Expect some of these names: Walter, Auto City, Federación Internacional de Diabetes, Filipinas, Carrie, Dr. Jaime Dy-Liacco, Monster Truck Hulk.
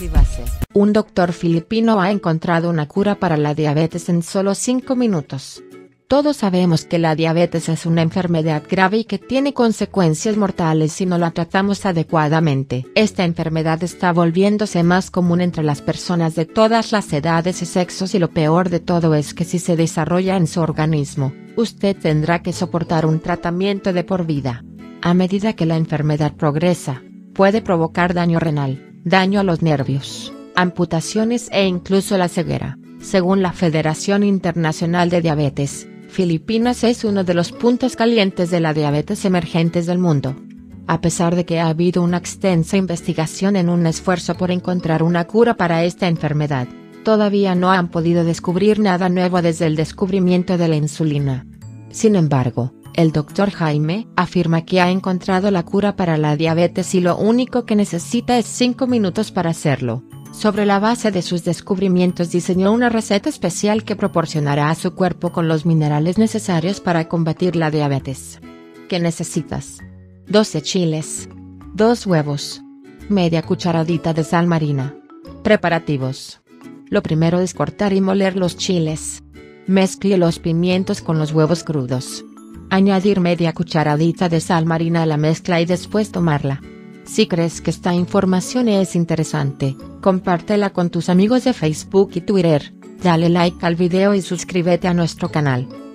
activase. Un doctor filipino ha encontrado una cura para la diabetes en solo 5 minutos. Todos sabemos que la diabetes es una enfermedad grave y que tiene consecuencias mortales si no la tratamos adecuadamente. Esta enfermedad está volviéndose más común entre las personas de todas las edades y sexos, y lo peor de todo es que si se desarrolla en su organismo, usted tendrá que soportar un tratamiento de por vida. A medida que la enfermedad progresa, puede provocar daño renal, daño a los nervios, amputaciones e incluso la ceguera. Según la Federación Internacional de Diabetes, Filipinas es uno de los puntos calientes de la diabetes emergentes del mundo. A pesar de que ha habido una extensa investigación en un esfuerzo por encontrar una cura para esta enfermedad, todavía no han podido descubrir nada nuevo desde el descubrimiento de la insulina. Sin embargo, el Dr. Jaime afirma que ha encontrado la cura para la diabetes y lo único que necesita es 5 minutos para hacerlo. Sobre la base de sus descubrimientos diseñó una receta especial que proporcionará a su cuerpo con los minerales necesarios para combatir la diabetes. ¿Qué necesitas? 12 chiles. 2 huevos. Media cucharadita de sal marina. Preparativos. Lo primero es cortar y moler los chiles. Mezcle los pimientos con los huevos crudos. Añadir media cucharadita de sal marina a la mezcla y después tomarla. Si crees que esta información es interesante, compártela con tus amigos de Facebook y Twitter, dale like al video y suscríbete a nuestro canal.